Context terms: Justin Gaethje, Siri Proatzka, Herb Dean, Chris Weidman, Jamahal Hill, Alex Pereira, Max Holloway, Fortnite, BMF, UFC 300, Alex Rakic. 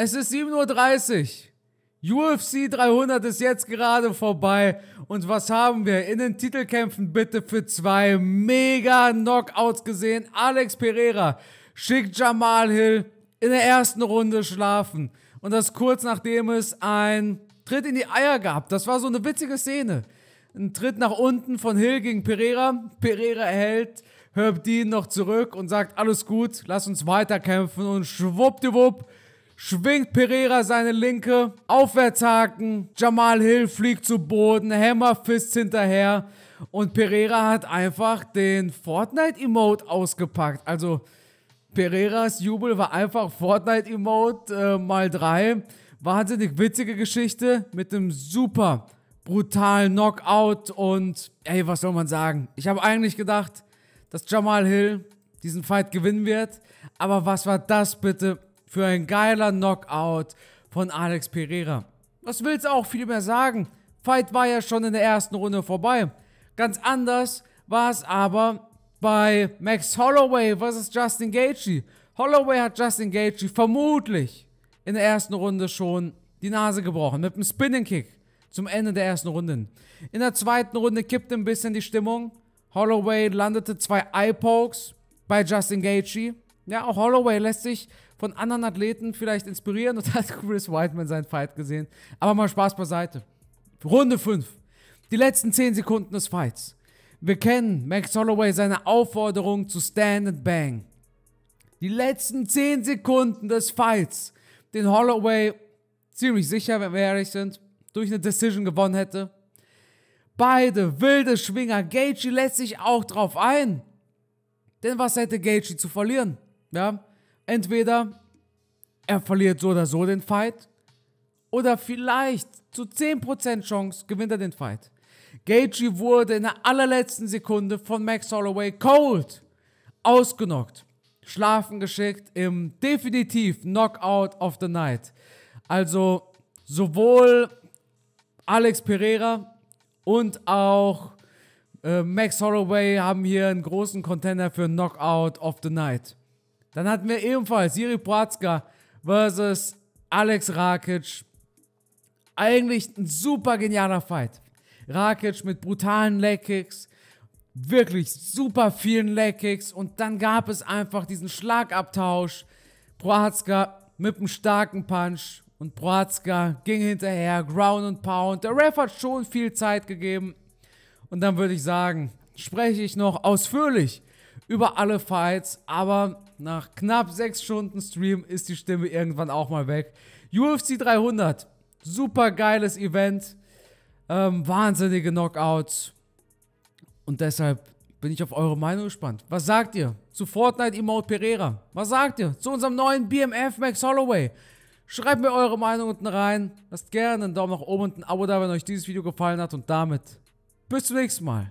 Es ist 7:30 Uhr. UFC 300 ist jetzt gerade vorbei. Und was haben wir in den Titelkämpfen bitte für zwei Mega-Knockouts gesehen? Alex Pereira schickt Jamahal Hill in der ersten Runde schlafen. Und das kurz nachdem es einen Tritt in die Eier gab. Das war so eine witzige Szene. Ein Tritt nach unten von Hill gegen Pereira. Pereira hält Herb Dean noch zurück und sagt, alles gut, lass uns weiterkämpfen. Und schwuppdiwupp schwingt Pereira seine linke, Aufwärtshaken, Jamahal Hill fliegt zu Boden, Hammerfist hinterher und Pereira hat einfach den Fortnite-Emote ausgepackt. Also Pereiras Jubel war einfach Fortnite-Emote mal 3. Wahnsinnig witzige Geschichte mit einem super brutalen Knockout und ey, was soll man sagen? Ich habe eigentlich gedacht, dass Jamahal Hill diesen Fight gewinnen wird, aber was war das bitte für ein geiler Knockout von Alex Pereira. Was willst du auch viel mehr sagen? Fight war ja schon in der ersten Runde vorbei. Ganz anders war es aber bei Max Holloway vs. Justin Gaethje. Holloway hat Justin Gaethje vermutlich in der ersten Runde schon die Nase gebrochen mit einem Spinning Kick zum Ende der ersten Runde. In der zweiten Runde kippt ein bisschen die Stimmung. Holloway landete 2 Eye-Pokes bei Justin Gaethje. Ja, auch Holloway lässt sich von anderen Athleten vielleicht inspirieren und hat Chris Weidman seinen Fight gesehen. Aber mal Spaß beiseite. Runde 5. Die letzten 10 Sekunden des Fights. Wir kennen Max Holloway, seine Aufforderung zu Stand and Bang. Die letzten 10 Sekunden des Fights, den Holloway ziemlich sicher, wenn wir ehrlich sind, durch eine Decision gewonnen hätte. Beide wilde Schwinger. Gaethje lässt sich auch drauf ein. Denn was hätte Gaethje zu verlieren? Ja, entweder er verliert so oder so den Fight oder vielleicht zu 10% Chance gewinnt er den Fight. Gaethje wurde in der allerletzten Sekunde von Max Holloway cold ausgenockt, schlafen geschickt im definitiv Knockout of the Night. Also sowohl Alex Pereira und auch Max Holloway haben hier einen großen Contender für Knockout of the Night. Dann hatten wir ebenfalls Siri Proatzka versus Alex Rakic. Eigentlich ein super genialer Fight. Rakic mit brutalen Leg-Kicks, wirklich super vielen Leg-Kicks und dann gab es einfach diesen Schlagabtausch. Proatzka mit einem starken Punch und Proatzka ging hinterher, Ground and Pound. Der Ref hat schon viel Zeit gegeben und dann würde ich sagen, spreche ich noch ausführlich über alle Fights, aber nach knapp 6 Stunden Stream ist die Stimme irgendwann auch mal weg. UFC 300, super geiles Event, wahnsinnige Knockouts und deshalb bin ich auf eure Meinung gespannt. Was sagt ihr zu Fortnite Emote Pereira? Was sagt ihr zu unserem neuen BMF Max Holloway? Schreibt mir eure Meinung unten rein, lasst gerne einen Daumen nach oben und ein Abo da, wenn euch dieses Video gefallen hat und damit bis zum nächsten Mal.